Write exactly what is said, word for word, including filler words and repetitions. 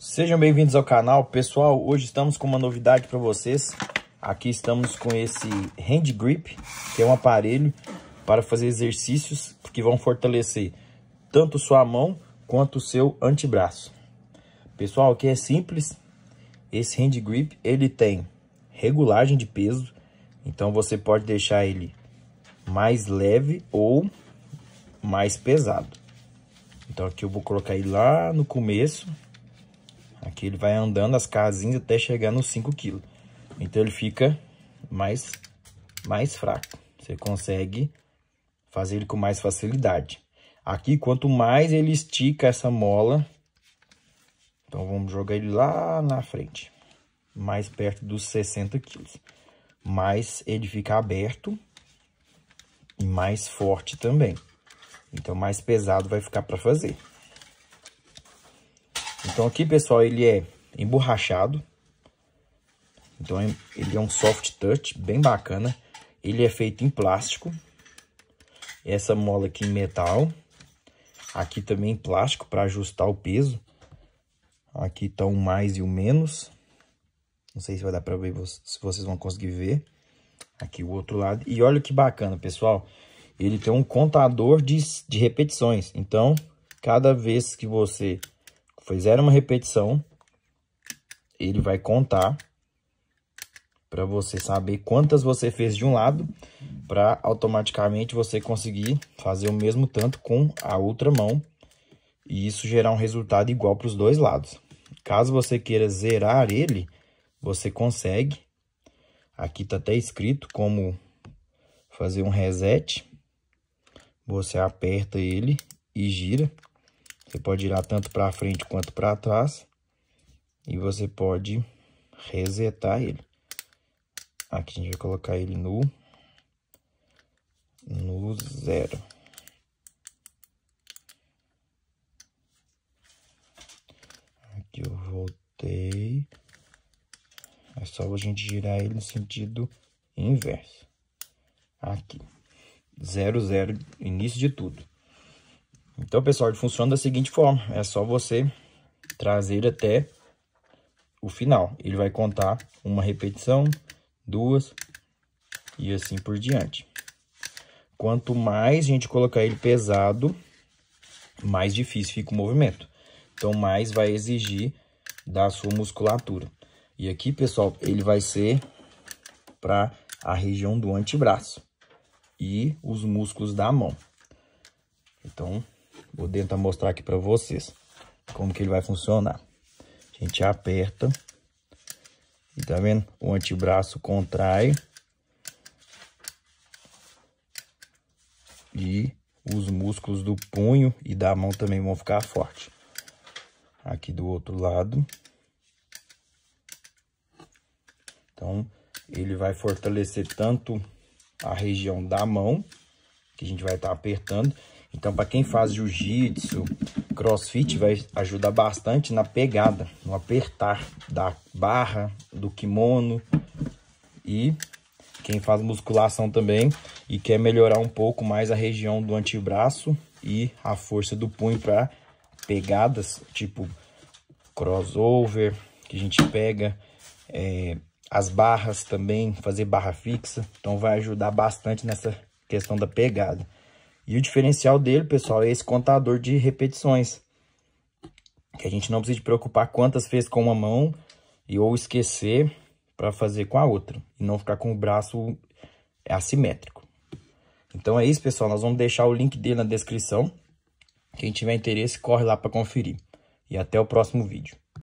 Sejam bem-vindos ao canal, pessoal. Hoje estamos com uma novidade para vocês. Aqui estamos com esse Hand Grip, que é um aparelho para fazer exercícios que vão fortalecer tanto sua mão quanto o seu antebraço. Pessoal, aqui é simples. Esse Hand Grip, ele tem regulagem de peso, então você pode deixar ele mais leve ou mais pesado. Então aqui eu vou colocar ele lá no começo. Aqui ele vai andando as casinhas até chegar nos cinco quilos. Então ele fica mais, mais fraco. Você consegue fazer ele com mais facilidade. Aqui, quanto mais ele estica essa mola, então vamos jogar ele lá na frente, mais perto dos sessenta quilos. Mais ele fica aberto e mais forte também. Então mais pesado vai ficar para fazer. Então aqui, pessoal, ele é emborrachado. Então ele é um soft touch bem bacana. Ele é feito em plástico. Essa mola aqui em metal. Aqui também em plástico para ajustar o peso. Aqui está o mais e o menos. Não sei se vai dar para ver, se vocês vão conseguir ver. Aqui o outro lado. E olha que bacana, pessoal. Ele tem um contador de, de repetições. Então, cada vez que você fizer uma repetição, ele vai contar para você saber quantas você fez de um lado, para automaticamente você conseguir fazer o mesmo tanto com a outra mão e isso gerar um resultado igual para os dois lados. Caso você queira zerar ele, você consegue. Aqui está até escrito como fazer um reset. Você aperta ele e gira. Você pode girar tanto para frente quanto para trás e você pode resetar ele. Aqui a gente vai colocar ele no, no zero. Aqui eu voltei. É só a gente girar ele no sentido inverso. Aqui. Zero, zero, início de tudo. Então, pessoal, ele funciona da seguinte forma. É só você trazer até o final. Ele vai contar uma repetição, duas e assim por diante. Quanto mais a gente colocar ele pesado, mais difícil fica o movimento. Então, mais vai exigir da sua musculatura. E aqui, pessoal, ele vai ser para a região do antebraço e os músculos da mão. Então, vou tentar mostrar aqui para vocês como que ele vai funcionar. A gente aperta. E tá vendo? O antebraço contrai e os músculos do punho e da mão também vão ficar fortes. Aqui do outro lado. Então, ele vai fortalecer tanto a região da mão, que a gente vai estar apertando. Então, para quem faz jiu-jitsu, crossfit, vai ajudar bastante na pegada, no apertar da barra, do kimono. E quem faz musculação também e quer melhorar um pouco mais a região do antebraço e a força do punho para pegadas, tipo crossover, que a gente pega, é, as barras também, fazer barra fixa. Então, vai ajudar bastante nessa questão da pegada. E o diferencial dele, pessoal, é esse contador de repetições. Que a gente não precisa se preocupar quantas fez com uma mão e ou esquecer para fazer com a outra. E não ficar com o braço assimétrico. Então é isso, pessoal. Nós vamos deixar o link dele na descrição. Quem tiver interesse, corre lá para conferir. E até o próximo vídeo.